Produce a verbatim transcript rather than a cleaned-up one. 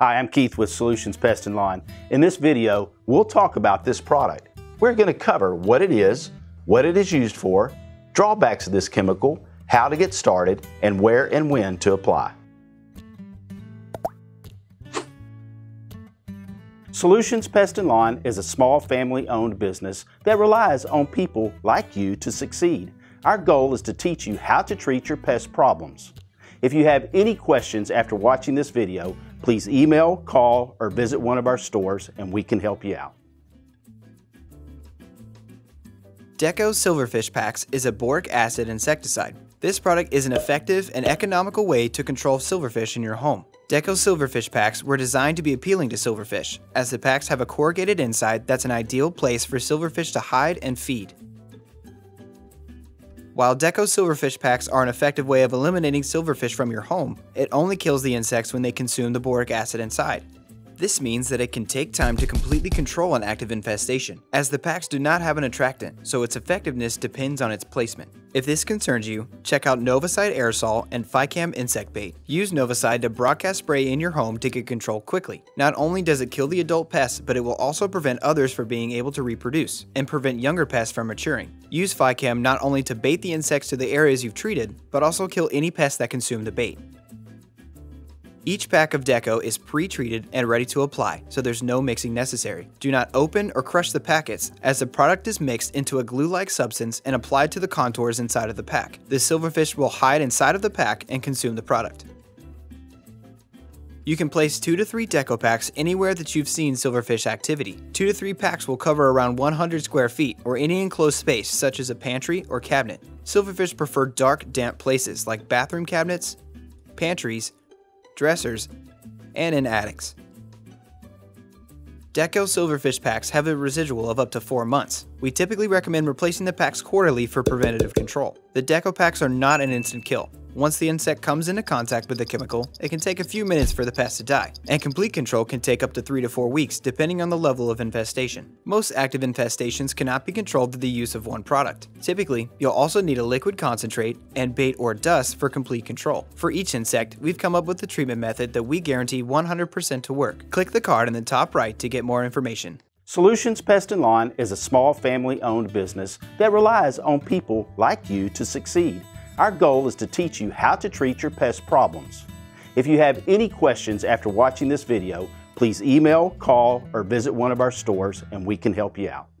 Hi, I'm Keith with Solutions Pest and Lawn. In this video, we'll talk about this product. We're going to cover what it is, what it is used for, drawbacks of this chemical, how to get started, and where and when to apply. Solutions Pest and Lawn is a small family-owned business that relies on people like you to succeed. Our goal is to teach you how to treat your pest problems. If you have any questions after watching this video, please email, call, or visit one of our stores and we can help you out. Dekko Silverfish Paks is a boric acid insecticide. This product is an effective and economical way to control silverfish in your home. Dekko Silverfish Paks were designed to be appealing to silverfish, as the paks have a corrugated inside that's an ideal place for silverfish to hide and feed. While Dekko Silverfish Paks are an effective way of eliminating silverfish from your home, it only kills the insects when they consume the boric acid inside. This means that it can take time to completely control an active infestation, as the paks do not have an attractant, so its effectiveness depends on its placement. If this concerns you, check out Novacide aerosol and FICAM insect bait. Use Novacide to broadcast spray in your home to get control quickly. Not only does it kill the adult pests, but it will also prevent others from being able to reproduce and prevent younger pests from maturing. Use FICAM not only to bait the insects to the areas you've treated, but also kill any pests that consume the bait. Each pack of Dekko is pre-treated and ready to apply, so there's no mixing necessary. Do not open or crush the packets, as the product is mixed into a glue-like substance and applied to the contours inside of the pack. The silverfish will hide inside of the pack and consume the product. You can place two to three Dekko paks anywhere that you've seen silverfish activity. Two to three paks will cover around one hundred square feet or any enclosed space, such as a pantry or cabinet. Silverfish prefer dark, damp places like bathroom cabinets, pantries, dressers, and in attics. Dekko Silverfish Paks have a residual of up to four months. We typically recommend replacing the paks quarterly for preventative control. The Dekko paks are not an instant kill. Once the insect comes into contact with the chemical, it can take a few minutes for the pest to die, and complete control can take up to three to four weeks depending on the level of infestation. Most active infestations cannot be controlled through the use of one product. Typically, you'll also need a liquid concentrate and bait or dust for complete control. For each insect, we've come up with a treatment method that we guarantee one hundred percent to work. Click the card in the top right to get more information. Solutions Pest and Lawn is a small family-owned business that relies on people like you to succeed. Our goal is to teach you how to treat your pest problems. If you have any questions after watching this video, please email, call, or visit one of our stores and we can help you out.